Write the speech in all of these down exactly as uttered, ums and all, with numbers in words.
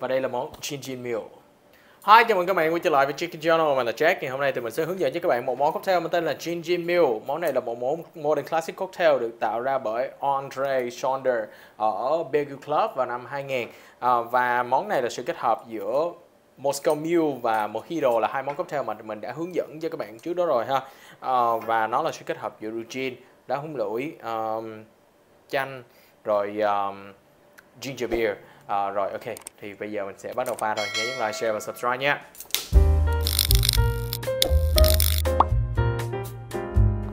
Và đây là món Gin Gin Mule. Hi, chào mừng các bạn quay trở lại với Jack In Channel. Mình là Jack. Ngày hôm nay thì mình sẽ hướng dẫn cho các bạn một món cocktail mang tên là Gin Gin Mule. Món này là một món modern classic cocktail được tạo ra bởi Audrey Saunders ở Pegu Club vào năm hai nghìn. À, và món này là sự kết hợp giữa Moscow Mule và Mojito, là hai món cocktail mà mình đã hướng dẫn cho các bạn trước đó rồi ha. À, và nó là sự kết hợp giữa gin, đá húng lủi, um, chanh, rồi um, Ginger Beer. À, rồi ok, thì bây giờ mình sẽ bắt đầu pha rồi. Nhớ nhấn like, share và subscribe nha.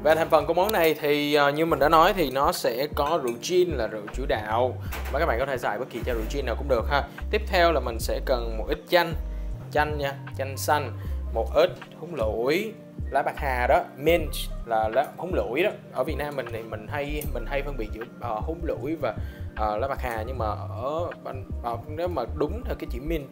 Về thành phần của món này thì uh, như mình đã nói thì nó sẽ có rượu gin là rượu chủ đạo, và các bạn có thể xài bất kỳ chai rượu gin nào cũng được ha. Tiếp theo là mình sẽ cần một ít chanh, chanh nha, chanh xanh, một ít húng lủi, lá bạc hà đó, mint là lá húng lủi đó. Ở Việt Nam mình thì mình hay mình hay phân biệt giữa uh, húng lủi và Uh, lá bạc hà, nhưng mà ở uh, nếu mà đúng theo cái chữ mint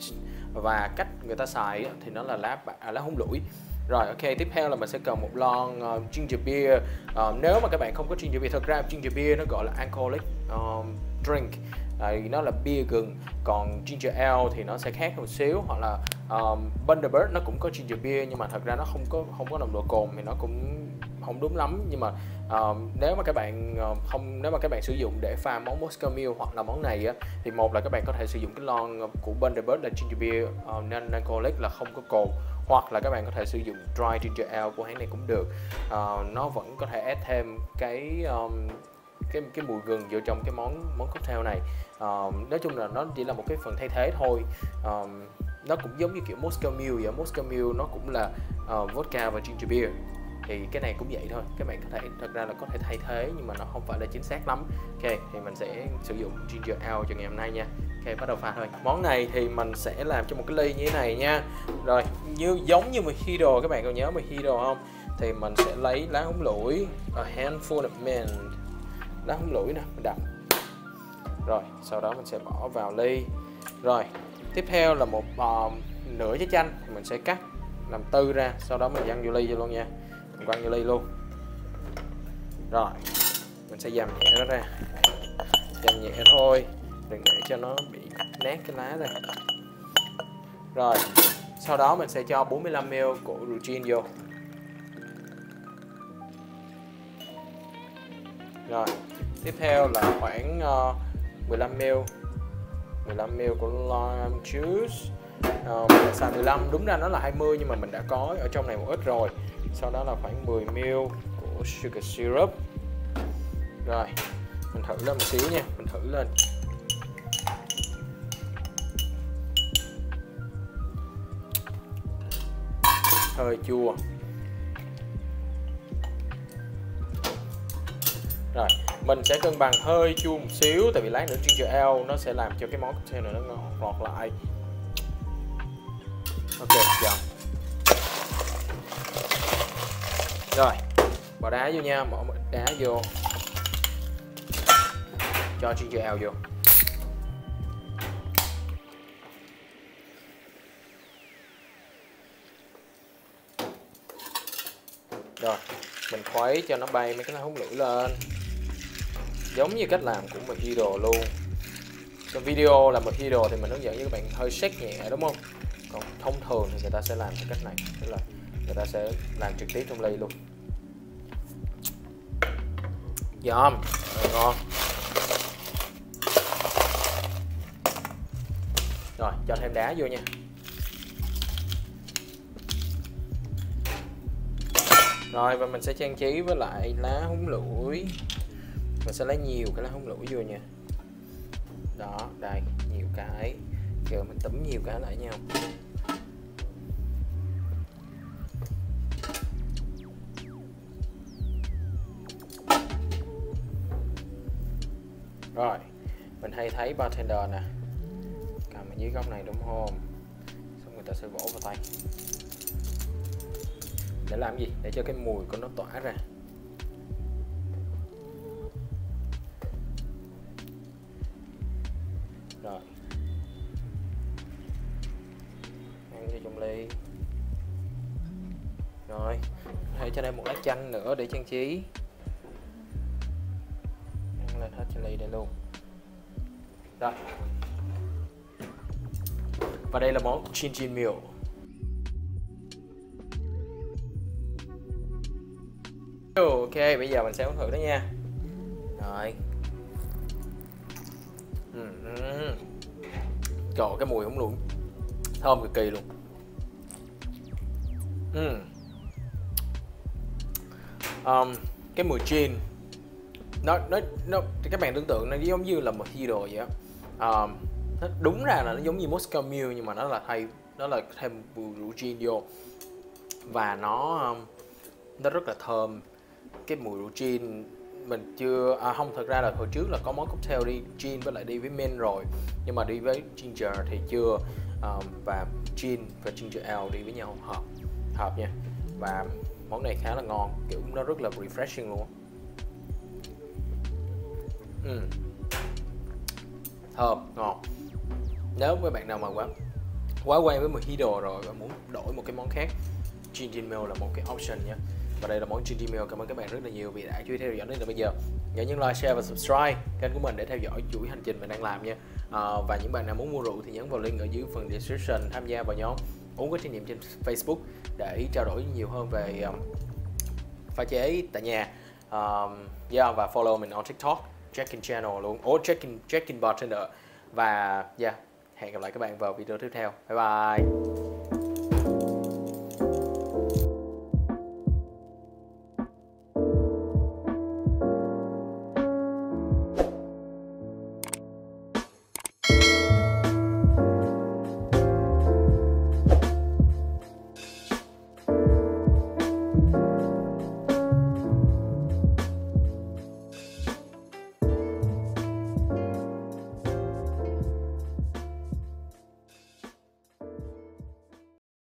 và cách người ta xài thì nó là lá à, lá húng lủi. Rồi ok, tiếp theo là mình sẽ cần một lon uh, ginger beer. Uh, nếu mà các bạn không có ginger beer, thật ra ginger beer nó gọi là alcoholic uh, drink, uh, nó là bia gừng, còn ginger ale thì nó sẽ khác một xíu, hoặc là uh, Bundaberg nó cũng có ginger beer nhưng mà thật ra nó không có không có nồng độ cồn thì nó cũng không đúng lắm. Nhưng mà uh, nếu mà các bạn uh, không nếu mà các bạn sử dụng để pha món Moscow Mule hoặc là món này á, thì một là các bạn có thể sử dụng cái lon của Bundaberg là ginger beer uh, nên alcoholic là không có cồn, hoặc là các bạn có thể sử dụng dry ginger ale của hãng này cũng được. Uh, nó vẫn có thể add thêm cái um, cái cái mùi gừng vô trong cái món món cocktail này. Uh, nói chung là nó chỉ là một cái phần thay thế thôi. Uh, nó cũng giống như kiểu Moscow Mule vậy. Moscow Mule nó cũng là uh, vodka và ginger beer. Thì cái này cũng vậy thôi, các bạn có thể thật ra là có thể thay thế nhưng mà nó không phải là chính xác lắm. Ok, thì mình sẽ sử dụng ginger ale cho ngày hôm nay nha. Ok, bắt đầu pha thôi. Món này thì mình sẽ làm cho một cái ly như thế này nha. Rồi, như giống như Mojito, các bạn còn nhớ Mojito không? Thì mình sẽ lấy lá húng lủi, a handful of mint. Lá húng lủi nè, mình đập. Rồi, sau đó mình sẽ bỏ vào ly. Rồi, tiếp theo là một uh, nửa trái chanh, mình sẽ cắt làm tư ra, sau đó mình văng vô ly vô luôn nha. Mình quăng vô ly luôn. Rồi mình sẽ dầm nhẹ nó ra, dầm nhẹ thôi, đừng để cho nó bị nát cái lá ra. Rồi sau đó mình sẽ cho bốn mươi lăm mi li lít của rượu gin vô. Rồi tiếp theo là khoảng uh, mười lăm mi li lít mười lăm mi li lít của lime juice. Uh, mình xài mười lăm, đúng ra nó là hai mươi nhưng mà mình đã có ở trong này một ít rồi. Sau đó là khoảng mười mi li lít của sugar syrup. Rồi mình thử lên một xíu nha, mình thử lên. Hơi chua. Rồi mình sẽ cân bằng hơi chua một xíu, tại vì lát nữa ginger ale nó sẽ làm cho cái món cocktail này nó ngọt ngọt lại. Ok, giờ. Rồi, bỏ đá vô nha, bỏ đá vô. Cho ginger ale vô. Rồi, mình khuấy cho nó bay mấy cái lá húng lủi lên. Giống như cách làm của Mojito luôn. Trong video là Mojito thì mình hướng dẫn cho các bạn hơi shake nhẹ đúng không? Còn thông thường thì người ta sẽ làm theo cách này, tức là người ta sẽ làm trực tiếp trong ly luôn. Giòn, ngon. Rồi cho thêm đá vô nha. Rồi và mình sẽ trang trí với lại lá húng lủi. Mình sẽ lấy nhiều cái lá húng lủi vô nha. Đó, đây, nhiều cái. Giờ mình tẩm nhiều cái lại nhau. Rồi, mình hay thấy bartender nè, cầm ở dưới góc này đúng không? Xong người ta sẽ vỗ vào tay. Để làm gì? Để cho cái mùi của nó tỏa ra. Rồi. Ăn vô trong ly. Rồi, hãy cho đây một lá chanh nữa để trang trí. Hết cho ly đây luôn. Rồi Và đây là món Gin Gin Mule. Ok, bây giờ mình sẽ uống thử đó nha. Rồi. Trời, cái mùi không luôn, thơm cực kỳ luôn. uhm. um, Cái mùi gin nó, nó, nó, các bạn tưởng tượng nó giống như là một Mojito vậy á. um, Nó đúng ra là nó giống như Moscow Mule, nhưng mà nó là thay, nó là thêm rượu gin vô. Và nó um, nó rất là thơm. Cái mùi rượu gin mình chưa, à không, thật ra là hồi trước là có món cocktail đi gin với lại đi với men rồi, nhưng mà đi với ginger thì chưa. Um, và gin và ginger ale đi với nhau hợp hợp nha. Và món này khá là ngon, kiểu nó rất là refreshing luôn. uhm. Thơm, ngon. Nếu với bạn nào mà quá quá quen với Mojito rồi và muốn đổi một cái món khác, Gin Gin Mule là một cái option nha. Và đây là món Ginger Beer. Cảm ơn các bạn rất là nhiều vì đã chú ý theo dõi đến từ bây giờ. Nhớ nhấn like, share và subscribe kênh của mình để theo dõi chuỗi hành trình mình đang làm nha. à, Và những bạn nào muốn mua rượu thì nhấn vào link ở dưới phần description, tham gia vào nhóm uống có trải nghiệm trên Facebook để trao đổi nhiều hơn về um, pha chế tại nhà. um, yeah, Và follow mình on TikTok, Jack In Channel luôn. Ồ, oh, Jack In, Jack In Bartender. Và yeah, hẹn gặp lại các bạn vào video tiếp theo. Bye bye.